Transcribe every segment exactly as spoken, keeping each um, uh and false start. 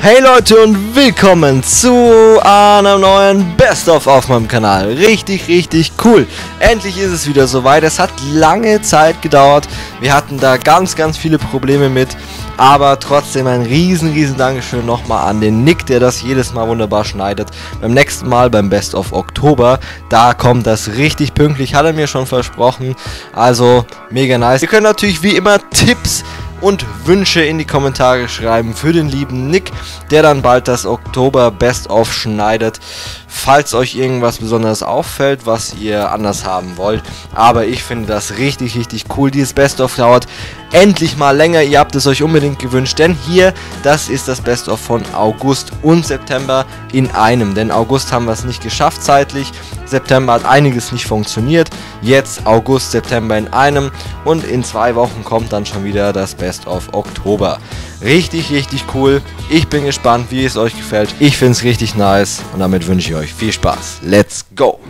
Hey Leute und willkommen zu einem neuen Best-of auf meinem Kanal. Richtig, richtig cool. Endlich ist es wieder soweit. Es hat lange Zeit gedauert. Wir hatten da ganz, ganz viele Probleme mit. Aber trotzdem ein riesen, riesen Dankeschön nochmal an den Nick, der das jedes Mal wunderbar schneidet. Beim nächsten Mal, beim Best-of Oktober, da kommt das richtig pünktlich. Hat er mir schon versprochen. Also, mega nice. Ihr könnt natürlich wie immer Tipps und Wünsche in die Kommentare schreiben für den lieben Nick, der dann bald das Oktober Best-of schneidet, falls euch irgendwas Besonderes auffällt, was ihr anders haben wollt. Aber ich finde das richtig, richtig cool. Dieses Best-of dauert endlich mal länger. Ihr habt es euch unbedingt gewünscht, denn hier, das ist das Best-of von August und September in einem. Denn August haben wir es nicht geschafft zeitlich, September hat einiges nicht funktioniert. Jetzt August, September in einem und in zwei Wochen kommt dann schon wieder das Best-of auf Oktober. Richtig, richtig cool. Ich bin gespannt, wie es euch gefällt. Ich finde es richtig nice und damit wünsche ich euch viel Spaß. Let's go!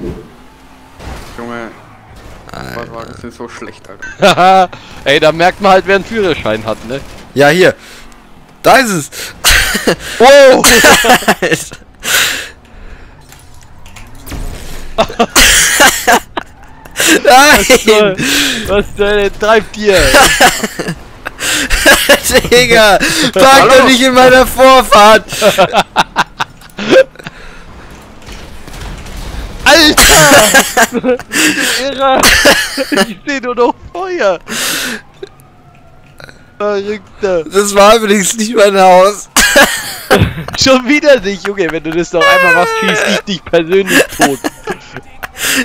Junge, Sportwagen sind so schlecht, Alter. Ey, da merkt man halt, wer einen Führerschein hat, ne? Ja, hier. Da ist es! Oh! Nein! Was denn? Treibt ihr! Digga, park doch nicht in meiner Vorfahrt! Alter! Irrer! Ich seh nur noch Feuer! Verrückter! Das war übrigens nicht mein Haus! Schon wieder nicht, Junge! Wenn du das noch einmal machst, schieß ich dich persönlich tot!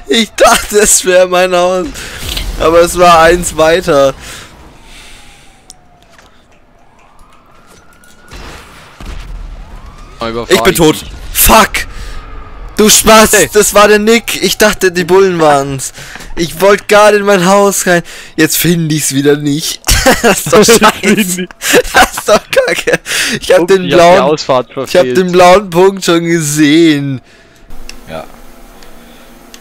Ich dachte, es wäre mein Haus! Aber es war eins weiter! Ich bin tot. Nicht. Fuck! Du Spast, hey. Das war der Nick. Ich dachte, die Bullen waren's. Ich wollte gerade in mein Haus rein. Jetzt finde ich's wieder nicht. Das ist doch scheiße. Das ist doch kacke. Ich hab den blauen, ich hab den blauen Punkt schon gesehen. Ja.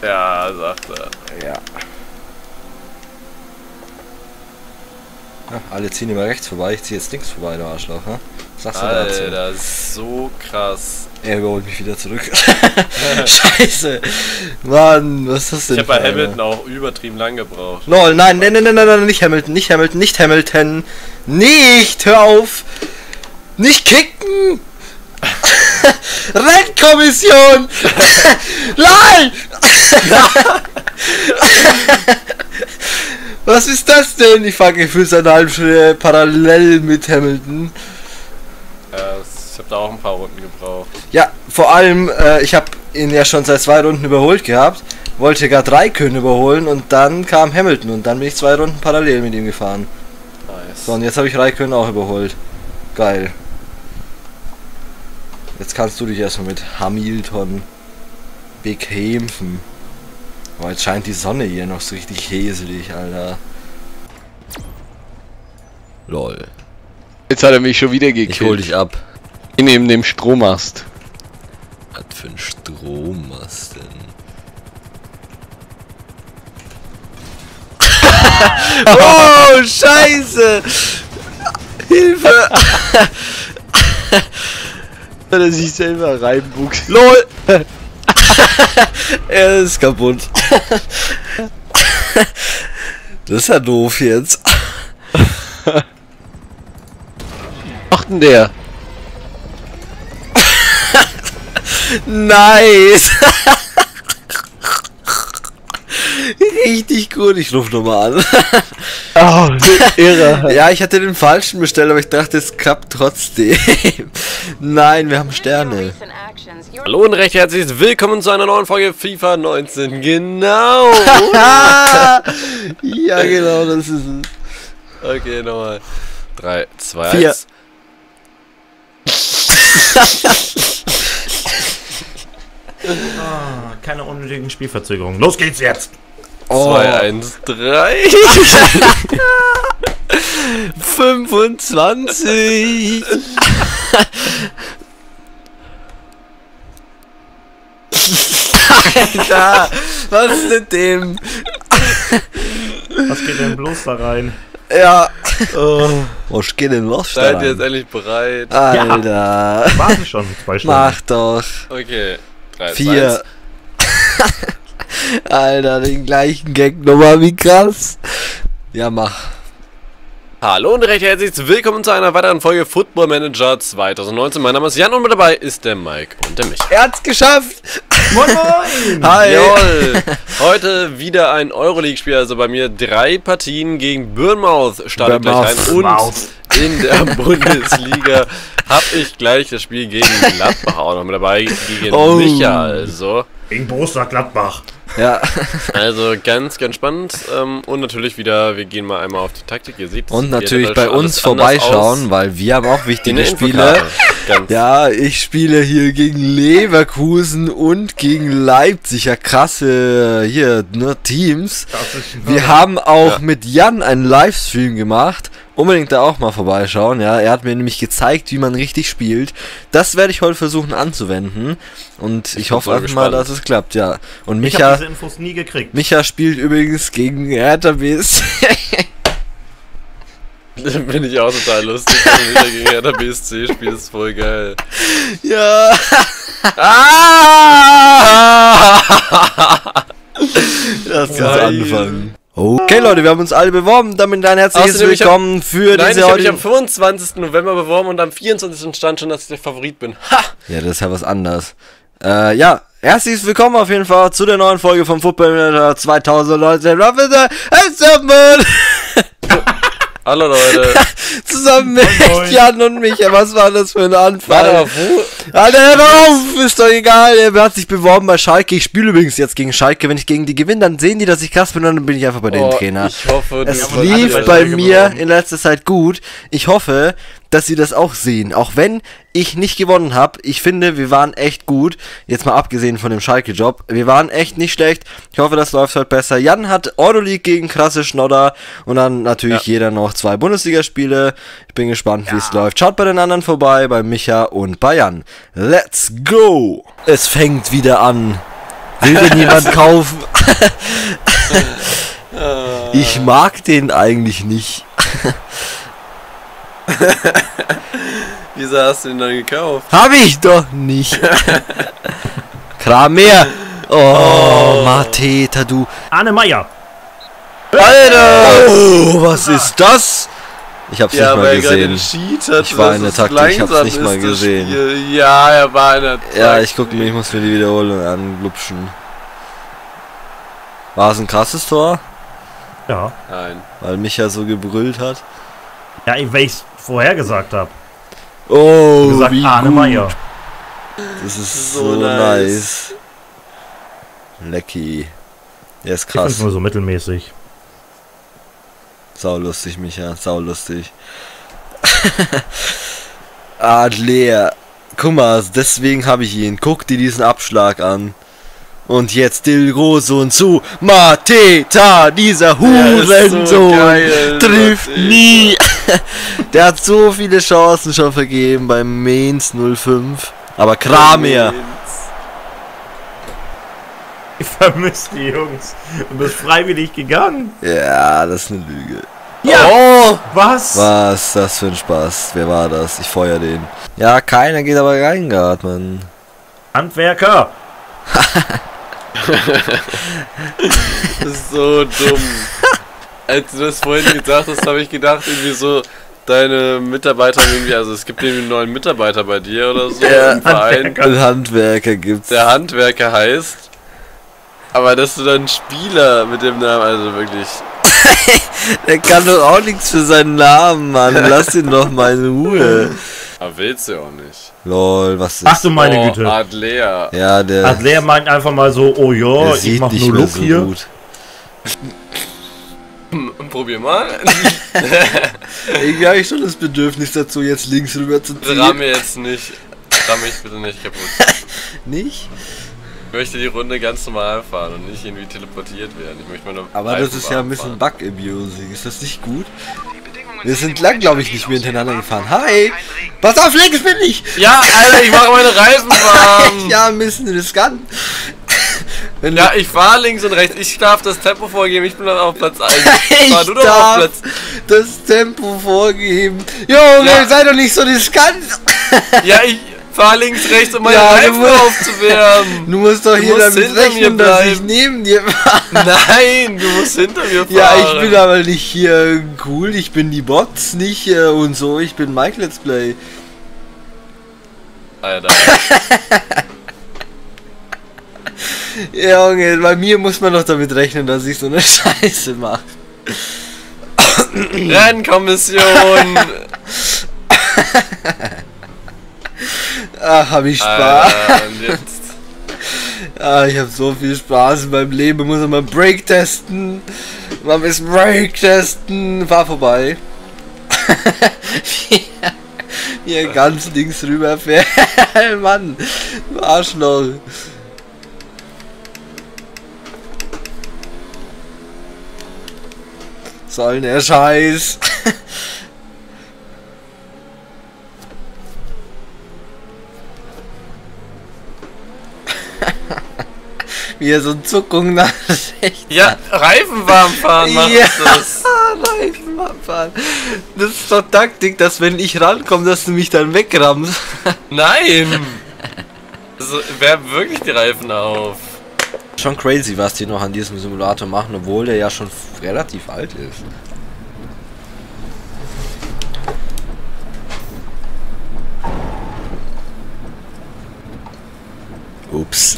Ja, sagt er. Ja. Ach, alle ziehen immer rechts vorbei. Ich ziehe jetzt links vorbei, du Arschloch, ne? Was sagst du dazu? Alter, das ist so krass. Er überholt mich wieder zurück. Scheiße. Mann, was ist das denn? Ich hab bei Hamilton einer? Auch übertrieben lang gebraucht. Lol, nein, nein, nein, nein, nein, nein, nicht Hamilton, nicht Hamilton, nicht Hamilton. Nicht, hör auf. Nicht kicken. Rennkommission. Nein. Was ist das denn? Ich fahre gefühlt eine halbe Stunde parallel mit Hamilton. Ich habe da auch ein paar Runden gebraucht. Ja, vor allem, äh, ich habe ihn ja schon seit zwei Runden überholt gehabt, wollte gar Räikkönen überholen und dann kam Hamilton und dann bin ich zwei Runden parallel mit ihm gefahren. Nice. So, und jetzt habe ich Räikkönen auch überholt. Geil. Jetzt kannst du dich erstmal mit Hamilton bekämpfen. Aber jetzt scheint die Sonne hier noch so richtig häselig, Alter. Lol. Jetzt hat er mich schon wieder gekillt. Ich hol dich ab. In neben dem Strommast. Was für ein Strommast denn? Oh, Scheiße! Hilfe! Hat er sich selber reinbuchst. LOL! Er ist kaputt. Das ist ja doof jetzt. Machten der? Nice! Richtig gut, ich ruf nochmal an. Oh, irre. Ja, ich hatte den falschen bestellt, aber ich dachte, es klappt trotzdem. Nein, wir haben Sterne. Hallo und recht herzlich willkommen zu einer neuen Folge FIFA neunzehn. Genau! Ja, genau, das ist es. Okay, nochmal. drei, zwei, eins. Oh, keine unnötigen Spielverzögerungen. Los geht's jetzt! zwei, eins, drei. fünfundzwanzig. Alter, was ist mit dem? Was geht denn bloß da rein? Ja. Oh, was geht denn los? Seid ihr jetzt endlich bereit? Alter. Ja. Warte schon, zwei Stunden. Mach doch. Okay. drei, vier. Alter, den gleichen Gag nochmal, wie krass. Ja, mach. Hallo und recht herzlich willkommen zu einer weiteren Folge Football Manager zwanzig neunzehn. Mein Name ist Jan und mit dabei ist der Mike und der Micha. Er hat's geschafft! Moin moin! Hi! Jawohl. Heute wieder ein Euroleague-Spiel, also bei mir drei Partien gegen Bournemouth startet gleich ein. Und Mouth. In der Bundesliga habe ich gleich das Spiel gegen Gladbach auch noch mit dabei, gegen oh. Micha also. Gegen Borussia Gladbach. Ja. Also ganz, ganz spannend. Und natürlich wieder, wir gehen mal einmal auf die Taktik. Ihr seht, und natürlich bei uns vorbeischauen, weil wir haben auch wichtige Spiele. Ja, ich spiele hier gegen Leverkusen und gegen Leipzig. Ja, krasse hier, ne, Teams. Wir haben auch ja. mit Jan einen Livestream gemacht. Unbedingt da auch mal vorbeischauen, ja. Er hat mir nämlich gezeigt, wie man richtig spielt. Das werde ich heute versuchen anzuwenden. Und ich, ich hoffe so einfach gespannt. mal, dass es klappt, ja. Und Micha, ich habe diese Infos nie gekriegt. Micha spielt übrigens gegen Hertha B S C. Bin ich auch total lustig, wenn ich gegen Hertha B S C spiele, ist voll geil. Ja. Ah! Das ist anfangen. Okay, Leute, wir haben uns alle beworben, damit ein herzliches Außerdem Willkommen hab, für nein, diese ich hab mich am fünfundzwanzigsten November beworben und am vierundzwanzigsten stand schon, dass ich der Favorit bin. Ha! Ja, das ist ja was anderes. Äh, ja, herzliches Willkommen auf jeden Fall zu der neuen Folge vom Football Manager zwanzig neunzehn. Hallo Leute. Zusammen mit Moin. Jan und Micha, was war das für ein Anfang? Warte mal, wo? Alter, hör auf, ist doch egal, er hat sich beworben bei Schalke, ich spiele übrigens jetzt gegen Schalke, wenn ich gegen die gewinne, dann sehen die, dass ich krass bin und dann bin ich einfach bei oh, den Trainer. Ich hoffe, es lief bei mir beworben. in letzter Zeit gut, ich hoffe, dass sie das auch sehen, auch wenn ich nicht gewonnen habe, ich finde, wir waren echt gut, jetzt mal abgesehen von dem Schalke-Job, wir waren echt nicht schlecht, ich hoffe, das läuft heute besser. Jan hat Euroleague gegen krasse Schnodder und dann natürlich ja. jeder noch zwei Bundesligaspiele, ich bin gespannt, ja. wie es läuft. Schaut bei den anderen vorbei, bei Micha und bei Jan. Let's go! Es fängt wieder an. Will denn jemand kaufen? Ich mag den eigentlich nicht. Wieso hast du ihn dann gekauft? Hab ich doch nicht. Kramer. Oh, oh. Mateta, du. Arne Meier. Alter. Oh, was ist das? Ich hab's ja, nicht mal gesehen. Hat, ich war in der Taktik, ich hab's nicht mal gesehen. Spiel. Ja, er war in der Taktik. Ja, ich guck mir, ich muss mir die Wiederholung anglupschen. War es ein krasses Tor? Ja. Nein. Weil Micha so gebrüllt hat. Ja, weil ich's vorher gesagt habe. Oh, gesagt, wie Arne Meier. Das ist so, so nice. nice. Lecky. Der ist krass. Ich find's nur so mittelmäßig. Sau lustig, Micha, sau lustig. Adler. Guck mal, deswegen habe ich ihn. Guck dir diesen Abschlag an. Und jetzt Del Grosso und zu Mateta, dieser Hurensohn, so geil, trifft Mateta. nie. Der hat so viele Chancen schon vergeben beim Mainz null fünf. Aber Kramer. Ich vermisse die Jungs. Du bist freiwillig gegangen. Ja, das ist eine Lüge. Ja! Oh, was? Was? Das für ein Spaß. Wer war das? Ich feuer den. Ja, keiner geht aber rein gerade, Mann. Handwerker! Das ist so dumm. Als du das vorhin gesagt hast, habe ich gedacht, irgendwie so, deine Mitarbeiter irgendwie, also es gibt irgendwie einen neuen Mitarbeiter bei dir oder so. Der Handwerker. Handwerker gibt's. Der Handwerker heißt. Aber dass du dann Spieler mit dem Namen, also wirklich. Der kann doch auch nichts für seinen Namen, Mann. Lass ihn doch mal in Ruhe. Aber willst du auch nicht. Lol, was ist das? Ach du meine oh, Güte. Adler. Ja, der. Adler meint einfach mal so, oh ja, ich mach nur Look so hier. Gut. Probier mal. Irgendwie habe ich schon das Bedürfnis dazu, jetzt links rüber zu ziehen. Ramme jetzt nicht. Ramme ich bitte nicht kaputt. Nicht? Ich möchte die Runde ganz normal fahren und nicht irgendwie teleportiert werden. Ich möchte meine Aber Reifen das ist ja ein bisschen Bug-Abusing. Ist das nicht gut? Wir sind lang, glaube ich, nicht mehr hintereinander gefahren. Hi! Pass auf, links bin ich! Ja, Alter, ich mache meine Reifen warm! Ja, ein bisschen riskant. Ja, ich fahre links und rechts. Ich darf das Tempo vorgeben. Ich bin dann auf Platz eins. Ich fahr du darf auf Platz. Das Tempo vorgeben. Junge, ja. Sei doch nicht so riskant. Ja, ich fahr links, rechts, um meine ja, Reifen musst, aufzuwärmen. Du musst doch du hier musst damit rechnen, dass ich neben dir fahre. Nein, du musst hinter mir fahren. Ja, ich bin aber nicht hier cool. Ich bin die Bots nicht äh, und so. Ich bin Mike Let's Play. Alter. Ja, Junge, bei mir muss man doch damit rechnen, dass ich so eine Scheiße mache. Rennkommission! Ach, hab ich Spaß. Alter, und jetzt? Ah, ich hab so viel Spaß in meinem Leben. Ich muss immer Brake testen. Man muss Brake testen. War vorbei. Hier ganz links rüber fährt. Mann, Arschloch. Soll der Scheiß. Wie er so eine Zuckung nach rechts. Ja, Reifen warm fahren macht ja, das. Reifen warm fahren. Das ist doch Taktik, dass wenn ich rankomme, dass du mich dann wegrammst. Nein. Also, wärmen wirklich die Reifen auf. Schon crazy, was die noch an diesem Simulator machen, obwohl der ja schon relativ alt ist. Ups.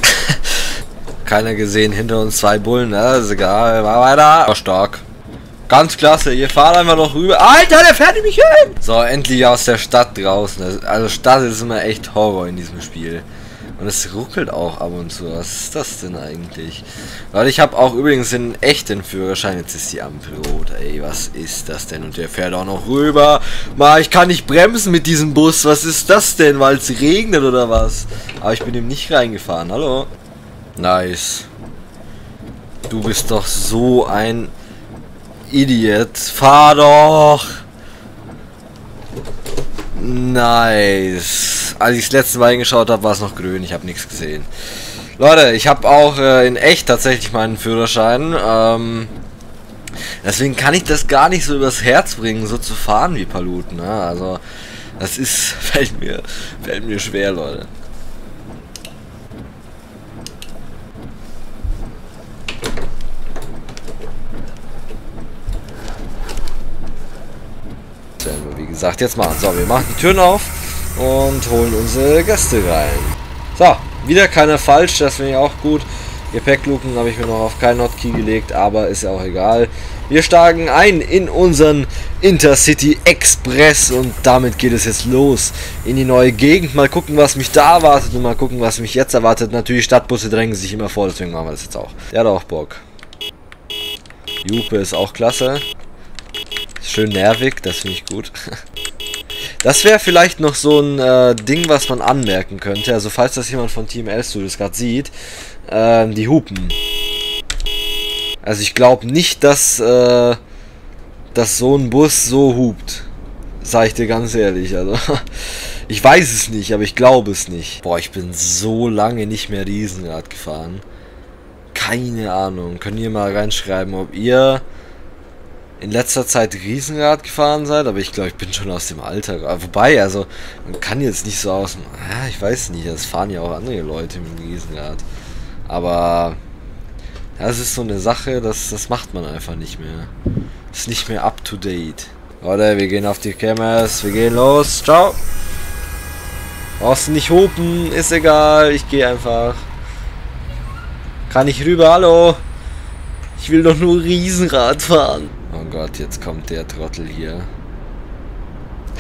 Keiner gesehen, hinter uns zwei Bullen, ne? Ist egal, war weiter. War stark. Ganz klasse, ihr fahrt einfach noch rüber. Alter, der fährt mich hin! So, endlich aus der Stadt draußen. Also Stadt ist immer echt Horror in diesem Spiel. Und es ruckelt auch ab und zu. Was ist das denn eigentlich? Leute, ich habe auch übrigens einen echten Führerschein. Jetzt ist die Ampel rot. Ey, was ist das denn? Und der fährt auch noch rüber. Mal, ich kann nicht bremsen mit diesem Bus. Was ist das denn? Weil es regnet oder was? Aber ich bin ihm nicht reingefahren. Hallo? Nice. Du bist doch so ein Idiot. Fahr doch! Nice. Als ich das letzte Mal hingeschaut habe, war es noch grün. Ich habe nichts gesehen. Leute, ich habe auch äh, in echt tatsächlich meinen Führerschein. Ähm, deswegen kann ich das gar nicht so übers Herz bringen, so zu fahren wie Paluten. Ne? Also, das ist fällt mir, fällt mir schwer, Leute. Wie gesagt, jetzt machen. So, wir machen die Türen auf und holen unsere Gäste rein. So, wieder keiner falsch, das finde ich auch gut. Gepäckluken habe ich mir noch auf keinen Hotkey gelegt, aber ist ja auch egal. Wir steigen ein in unseren Intercity Express und damit geht es jetzt los in die neue Gegend. Mal gucken, was mich da erwartet und mal gucken, was mich jetzt erwartet. Natürlich, Stadtbusse drängen sich immer vor, deswegen machen wir das jetzt auch. Der hat auch Bock. Jupe ist auch klasse. Schön nervig, das finde ich gut. Das wäre vielleicht noch so ein äh, Ding, was man anmerken könnte. Also falls das jemand von Team Elstudios gerade sieht, ähm, die hupen. Also ich glaube nicht, dass, äh, dass so ein Bus so hupt. Sag ich dir ganz ehrlich. Also ich weiß es nicht, aber ich glaube es nicht. Boah, ich bin so lange nicht mehr Riesenrad gefahren. Keine Ahnung. Könnt ihr mal reinschreiben, ob ihr in letzter Zeit Riesenrad gefahren seid, aber ich glaube, ich bin schon aus dem Alter. Wobei, also, man kann jetzt nicht so aus dem... Ah, ich weiß nicht, das fahren ja auch andere Leute mit dem Riesenrad. Aber das ist so eine Sache, das, das macht man einfach nicht mehr. Ist nicht mehr up to date. Leute, wir gehen auf die Cameras, wir gehen los, ciao! Brauchst du nicht hupen, ist egal, ich gehe einfach. Kann ich rüber, hallo? Ich will doch nur Riesenrad fahren. Oh Gott, jetzt kommt der Trottel hier.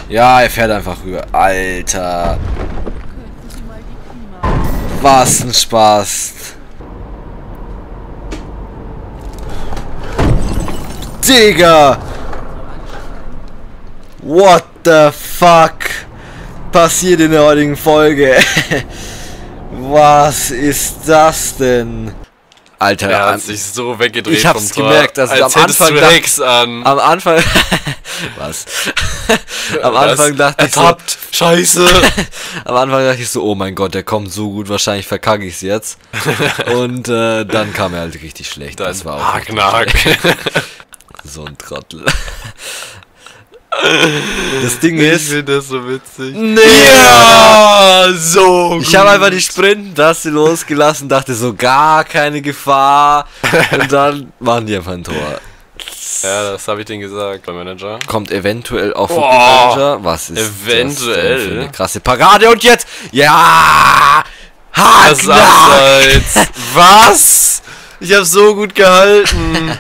Ja, er fährt einfach rüber. Alter. Was ein Spaß. Digga. What the fuck passiert in der heutigen Folge? Was ist das denn? Alter, er hat sich so weggedreht. Ich hab's vom gemerkt, dass also am Anfang dacht, an. Am Anfang was? Am Anfang das dachte ich so, Scheiße. Am Anfang dachte ich so, oh mein Gott, der kommt so gut, wahrscheinlich verkacke ich's jetzt. Und äh, dann kam er halt richtig schlecht. Dann das war auch Hacknack. So ein Trottel. Das Ding ich ist. Ich finde das so witzig. Nee, ja, so. Ich habe einfach die Sprint-Taste losgelassen, dachte so, gar keine Gefahr. Und dann machen die einfach ein Tor. Ja, das habe ich denen gesagt, beim Manager. Kommt eventuell auf den oh, Manager. Was ist eventuell? Das für eine krasse Parade. Und jetzt. Ja! Haken! Was? Ich habe so gut gehalten.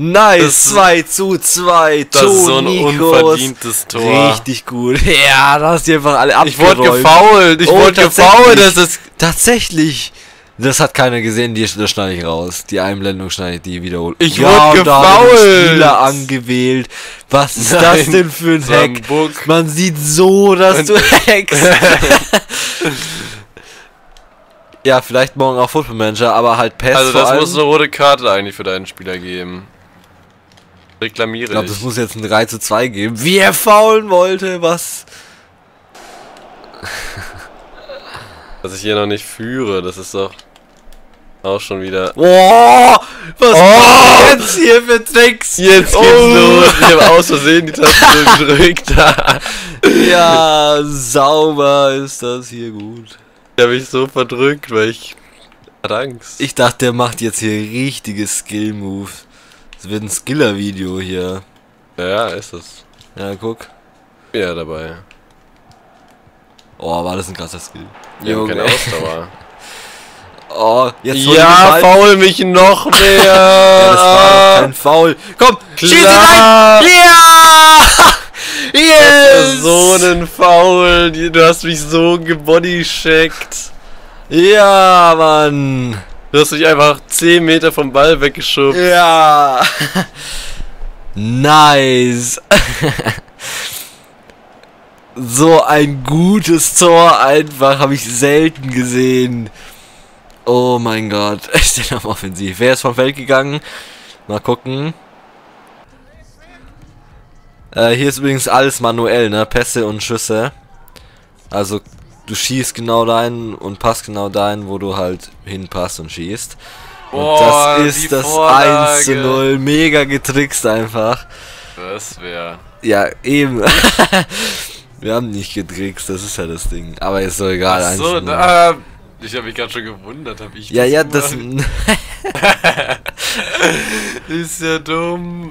Nice, zwei zu zwei, das ist so ein unverdientes Tor. Richtig gut. Ja, da hast du einfach alle abgeräumt. Ich wurde gefoult, ich oh, wurde gefoult. Das ist tatsächlich, das hat keiner gesehen, die, das schneide ich raus. Die Einblendung schneide ich, die wiederholt. Ich ja, wurde gefoult. Spieler angewählt. Was ist Nein, das denn für ein Hack? Man sieht so, dass und du hackst. Ja, vielleicht morgen auch Football Manager, aber halt Pest. Also das muss eine rote Karte eigentlich für deinen Spieler geben. Reklamiere ich. Ich glaube, das muss jetzt ein drei zu zwei geben. Wie er faulen wollte, was? Dass ich hier noch nicht führe, das ist doch auch schon wieder... Oh, was oh, jetzt hier für Tricks? Jetzt geht's oh. los. Ich habe aus Versehen die Taste gedrückt. Ja, sauber ist das hier gut. Ich habe mich so verdrückt, weil ich hatte Angst. Ich dachte, der macht jetzt hier richtige Skill-Move. Es wird ein Skiller-Video hier. Ja, ist es. Ja, guck. Ja, dabei. Oh, war das ein krasser Skill. Ich habe keine Ausdauer. Oh, jetzt ja, faul mich noch mehr. Ja, das war kein Foul. Komm, schieß ihn rein! Ja! Yes! So einen Foul. Du hast mich so gebodycheckt. Ja, Mann. Du hast mich einfach zehn Meter vom Ball weggeschubst. Ja. Nice. So ein gutes Tor einfach. Habe ich selten gesehen. Oh mein Gott. Ich bin am Offensiv. Wer ist vom Feld gegangen? Mal gucken. Äh, hier ist übrigens alles manuell, ne? Pässe und Schüsse. Also, du schießt genau dahin und passt genau dahin, wo du halt hinpasst und schießt. Und oh, das ist das Vorlage. eins zu null. Mega getrickst einfach. Das wäre... Ja, eben. Wir haben nicht getrickst, das ist ja das Ding. Aber ist doch egal. Ach so, da, ich habe mich gerade schon gewundert, habe ich... Ja, das ja, das... Ist ja dumm.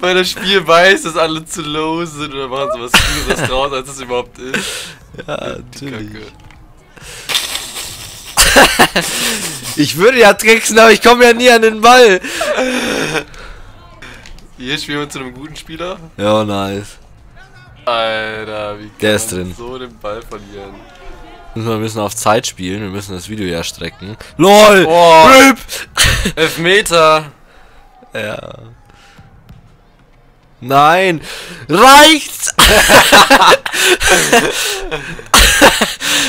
Weil das Spiel weiß, dass alle zu low sind oder machen sowas Schlimmeres draus, als es überhaupt ist. Ja, natürlich. Ich würde ja tricksen, aber ich komme ja nie an den Ball. Hier spielen wir zu einem guten Spieler. Ja, nice. Alter, wie kann man so den Ball verlieren? Wir müssen auf Zeit spielen, wir müssen das Video ja strecken. LOL! Oh, Elfmeter! Ja. Nein! Reicht's!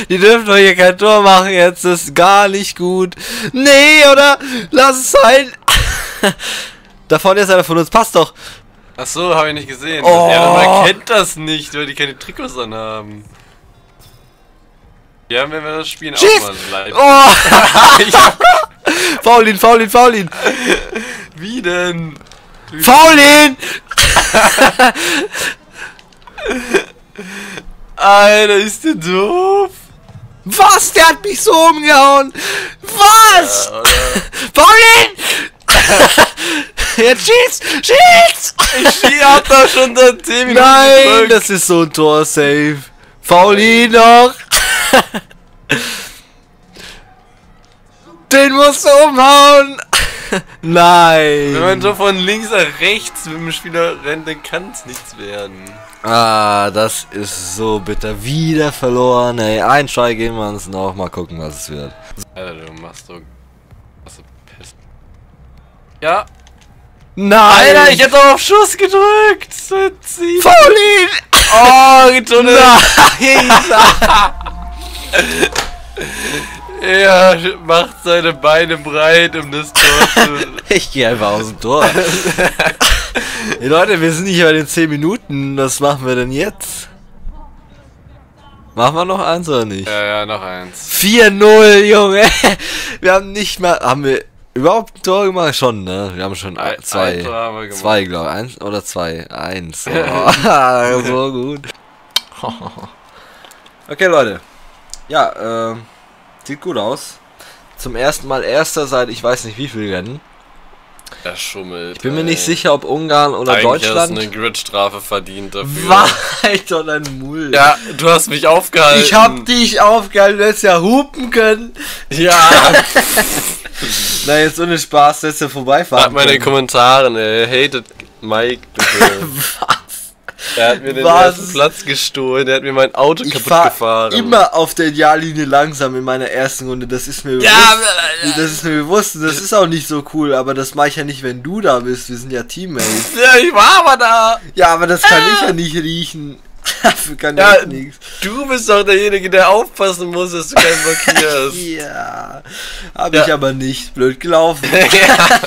Die dürfen doch hier kein Tor machen jetzt, das ist gar nicht gut. Nee, oder? Lass es sein! Da vorne ist einer von uns, passt doch! Ach so, habe ich nicht gesehen. Oh. Ja, man kennt das nicht, weil die keine Trikots anhaben. Ja, wenn wir das spielen, Schieß! Auch mal live. Oh. Faul ihn, faul ihn, faul ihn! Wie denn? Faul ihn! Alter, ist der doof! Was? Der hat mich so umgehauen! Was? Ja, faul ihn! Jetzt schießt! Schießt! Ich hab da schon seit zehn Minuten. Nein, zurück. Das ist so ein Tor, safe. Faul ihn noch! Den musst du umhauen! Nein! Wenn man so von links nach rechts mit dem Spieler rennt, dann kann es nichts werden. Ah, das ist so bitter. Wieder verloren, ey. Ein Schrei geben wir uns noch. Mal gucken, was es wird. Alter, du machst so... Hast du Pest. Ja! Nein! Alter, ich hätte auch auf Schuss gedrückt! Faulin! Oh, getunnelt! Nein! Er macht seine Beine breit, um das Tor zu... Ich gehe einfach aus dem Tor. Hey Leute, wir sind nicht bei den zehn Minuten. Was machen wir denn jetzt? Machen wir noch eins oder nicht? Ja, ja, noch eins. vier null, Junge. Wir haben nicht mal... Haben wir überhaupt ein Tor gemacht? Schon, ne? Wir haben schon ein, zwei. Ein Tor haben wir gemacht. Zwei, glaube ich. Eins oder zwei. Eins. Oh, so gut. Okay, Leute. Ja, ähm... sieht gut aus. Zum ersten Mal Erster seit ich weiß nicht wie viel Rennen. Er schummelt. Ich bin mir ey. nicht sicher, ob Ungarn oder Eigentlich Deutschland. Du hast eine Gridstrafe verdient dafür. War halt doch ein Mull. Ja, du hast mich aufgehalten. Ich hab dich aufgehalten, du hättest ja hupen können. Ja. Na, jetzt ohne Spaß, du hättest ja vorbeifahren. Hat meine Kommentare, ey. Hated Mike, bitte. Er hat mir den Was? ersten Platz gestohlen, er hat mir mein Auto ich kaputt fahr gefahren. Immer auf der Ideallinie langsam in meiner ersten Runde, das ist mir bewusst. Ja, das ist mir bewusst und das ist auch nicht so cool, aber das mache ich ja nicht, wenn du da bist, wir sind ja Teammates. Ja, ich war aber da. Ja, aber das kann ah. ich ja nicht riechen. Dafür kann ja, ich nichts. Du bist doch derjenige, der aufpassen muss, dass du keinen blockierst. Ja, hab ja. ich aber nicht. Blöd gelaufen. Ja.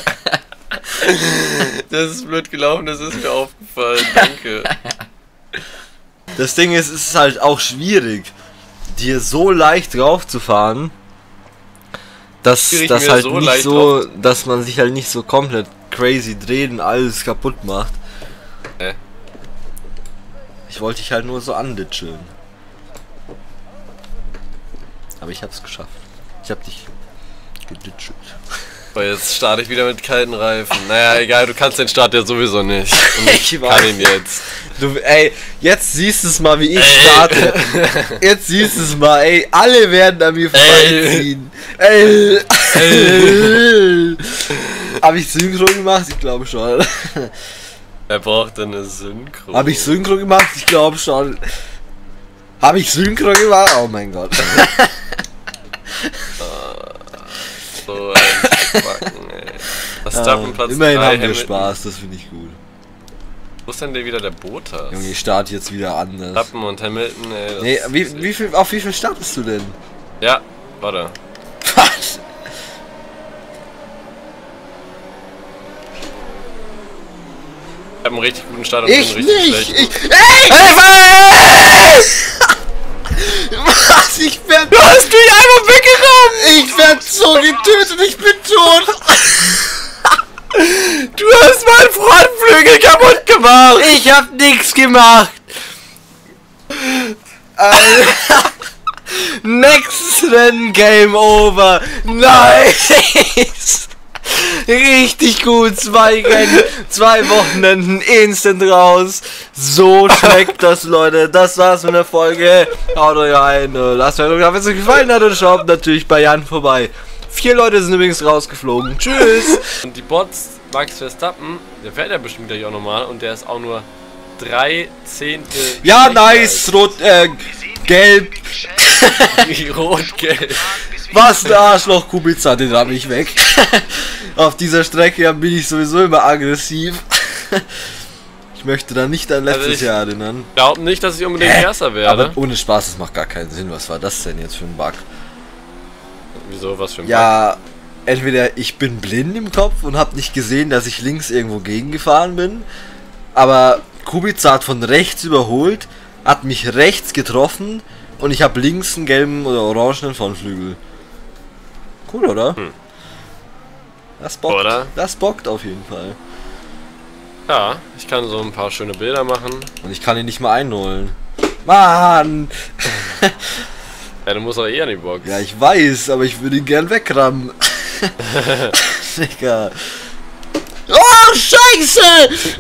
Das ist blöd gelaufen, das ist mir aufgefallen, danke. Das Ding ist, es ist halt auch schwierig, dir so leicht drauf zu fahren, dass das halt so nicht so, drauf. dass man sich halt nicht so komplett crazy dreht und alles kaputt macht. Äh. Ich wollte dich halt nur so anditscheln. Aber ich hab's geschafft. Ich hab dich geditschelt. Boah, jetzt starte ich wieder mit kalten Reifen. Naja, egal, du kannst den Start ja sowieso nicht. Und ich kann weiß. ihn jetzt. Du, ey, jetzt siehst du es mal, wie ich ey. starte. Jetzt siehst du es mal, ey. Alle werden an mir vorbeiziehen. Ey. Ey. Ey. Hab ich Synchro gemacht? Ich glaube schon. Er braucht eine Synchro. Hab ich Synchro gemacht? Ich glaube schon. Hab ich Synchro gemacht? Oh mein Gott. So ein Backen, ey. Das ja, Platz immerhin drei, haben wir Hamilton. Spaß, das finde ich gut. Wo ist denn der wieder der Botas? Junge, ich starte jetzt wieder anders. Stappen und Hamilton, ey. Nee, wie, wie viel, auf wie viel startest du denn? Ja, warte. Was? Ich hab einen richtig guten Start und ich einen richtig nicht. schlechten. Ich, ey! Hey, was? Was? Ich werd... Du hast mich einfach weggerammt! Ich werd so getötet, ich bin tot! Du hast meinen Frontflügel kaputt gemacht! Ich hab nix gemacht! Alter! Nächstes Rennen, Game Over! Nice! Richtig gut, zwei Rennen, zwei Wochenenden, instant raus. So schmeckt das, Leute. Das war's mit der Folge. Haut euch rein. Lasst mir doch, wenn es euch gefallen hat, und schaut natürlich bei Jan vorbei. Vier Leute sind übrigens rausgeflogen. Tschüss. Und die Bots, Max Verstappen, der fährt ja bestimmt gleich auch nochmal. Und der ist auch nur drei Zehntel. Ja, nice. Rot, äh, gelb. Rot, gelb. Was ein Arschloch, Kubica, den ramm ich weg. Auf dieser Strecke bin ich sowieso immer aggressiv. Ich möchte da nicht an letztes also Jahr erinnern. Ich glaube nicht, dass ich unbedingt Hä? Erster werde. Aber ohne Spaß, das macht gar keinen Sinn. Was war das denn jetzt für ein Bug? Wieso, was für ein ja, Bug? Ja, entweder ich bin blind im Kopf und habe nicht gesehen, dass ich links irgendwo gegengefahren bin. Aber Kubica hat von rechts überholt, hat mich rechts getroffen und ich habe links einen gelben oder orangenen Frontflügel. Cool, oder? Hm. Das bockt, oder? Das bockt auf jeden Fall. Ja, ich kann so ein paar schöne Bilder machen. Und ich kann ihn nicht mal einholen. Mann! Ja, du musst doch eh an die Box. Ja, ich weiß, aber ich würde ihn gern wegrammen. Digga. Oh, Scheiße!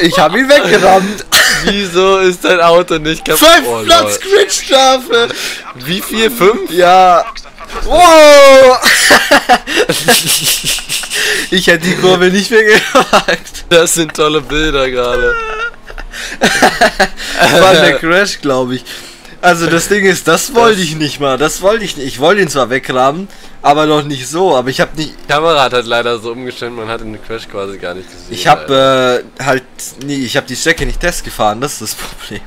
Ich habe ihn weggerammt. Wieso ist dein Auto nicht kaputt? Fünf Platz Gridstrafe! Wie viel? Fünf? Ja. Wow! Ich hätte die Kurve nicht mehr gewagt. Das sind tolle Bilder gerade. Das war der Crash, glaube ich. Also das Ding ist, das wollte ich nicht mal. Das wollte ich nicht. Ich wollte ihn zwar wegrahmen, aber noch nicht so. Aber ich habe nicht. Die Kamera hat halt leider so umgestellt, man hat den Crash quasi gar nicht gesehen. Ich habe äh, halt, nee, ich habe die Strecke nicht testgefahren. Das ist das Problem.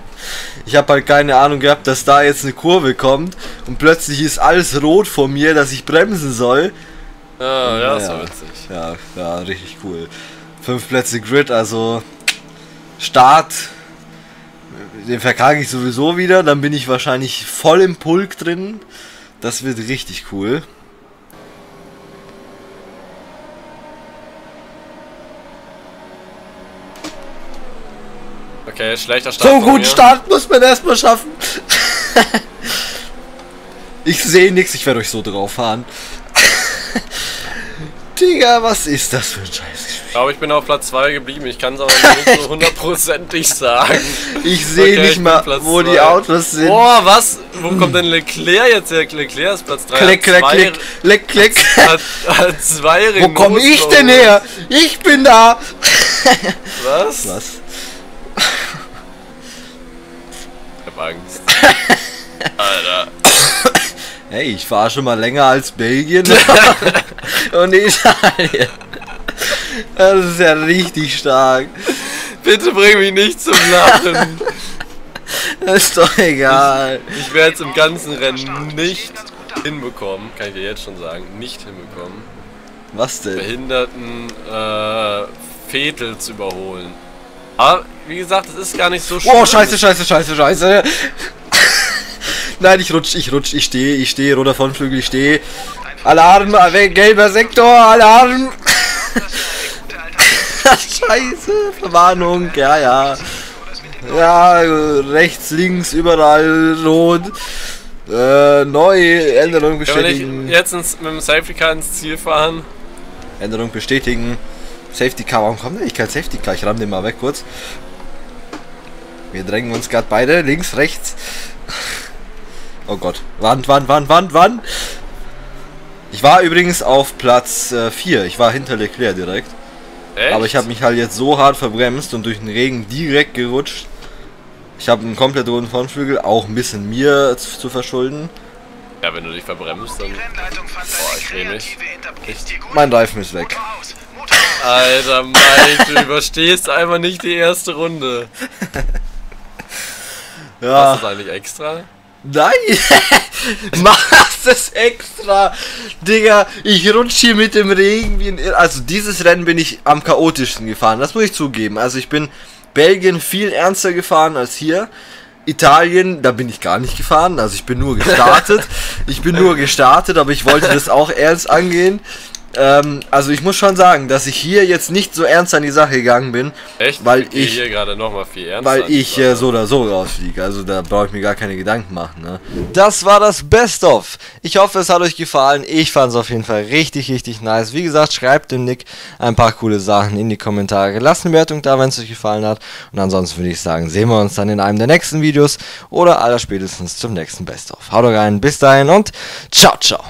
Ich habe halt keine Ahnung gehabt, dass da jetzt eine Kurve kommt und plötzlich ist alles rot vor mir, dass ich bremsen soll. Ja, ja, das war witzig. Ja, ja, richtig cool. Fünf Plätze Grid, also Start, den verkage ich sowieso wieder, dann bin ich wahrscheinlich voll im Pulk drin. Das wird richtig cool. Okay, schlechter Start. So einen guten Start muss man erstmal schaffen. Ich sehe nichts, ich werde euch so drauf fahren. Digga, was ist das für ein Scheiß? Ich glaube, ich bin auf Platz zwei geblieben. Ich kann es aber nicht so hundertprozentig sagen. Ich sehe okay, nicht mal, wo die Autos sind. Boah, was? Wo kommt denn Leclerc jetzt her? Leclerc ist Platz drei. Klick, klick, klick, klick, klick. Hat, hat zwei Ringe. Wo komme ich denn her? Ich bin da. Was? Was? Ich hab Angst. Alter. Hey, ich fahre schon mal länger als Belgien und Italien. Das ist ja richtig stark. Bitte bring mich nicht zum Lachen. Das ist doch egal. Ich, ich werde es im ganzen Rennen nicht hinbekommen, kann ich dir jetzt schon sagen, nicht hinbekommen. Was denn? Behinderten äh, Vettel zu überholen. Aber wie gesagt, das ist gar nicht so schlimm. Oh, scheiße, scheiße, scheiße, scheiße. Nein, ich rutsch, ich rutsch, ich stehe, ich stehe, roter Frontflügel, ich stehe. Alarm, gelber Sektor, Alarm! Scheiße, Verwarnung, ja, ja. Ja, rechts, links, überall, rot. Äh, neu, Änderung bestätigen. Jetzt mit dem Safety Car ins Ziel fahren. Änderung bestätigen. Safety Car, warum kommt denn nicht kein Safety Car? Ich ramm den mal weg kurz. Wir drängen uns gerade beide, links, rechts. Oh Gott, Wand, Wand, Wand, Wand, Wand. Ich war übrigens auf Platz vier. Äh, ich war hinter Leclerc direkt. Echt? Aber ich habe mich halt jetzt so hart verbremst und durch den Regen direkt gerutscht. Ich habe einen komplett roten Frontflügel, auch ein bisschen mir zu, zu verschulden. Ja, wenn du dich verbremst, dann... Boah, ich drehe mich. Mein Reifen ist weg. Alter Mike, du überstehst einfach nicht die erste Runde. Ja. Hast du das eigentlich extra? Nein! Machst es extra! Digga, ich rutsche hier mit dem Regen wie ein Irr. Also dieses Rennen bin ich am chaotischsten gefahren, das muss ich zugeben. Also ich bin Belgien viel ernster gefahren als hier. Italien, da bin ich gar nicht gefahren, also ich bin nur gestartet. Ich bin nur gestartet, aber ich wollte das auch ernst angehen. Ähm, also ich muss schon sagen, dass ich hier jetzt nicht so ernst an die Sache gegangen bin. Echt? Weil ich, ich hier gerade nochmal viel ernst Weil ich äh, so oder so rausfliege. Also da brauche ich mir gar keine Gedanken machen. Ne? Das war das Best-of. Ich hoffe, es hat euch gefallen. Ich fand es auf jeden Fall richtig, richtig nice. Wie gesagt, schreibt dem Nick ein paar coole Sachen in die Kommentare. Lasst eine Bewertung da, wenn es euch gefallen hat. Und ansonsten würde ich sagen, sehen wir uns dann in einem der nächsten Videos oder allerspätestens zum nächsten Best-of. Haut rein, bis dahin und ciao, ciao.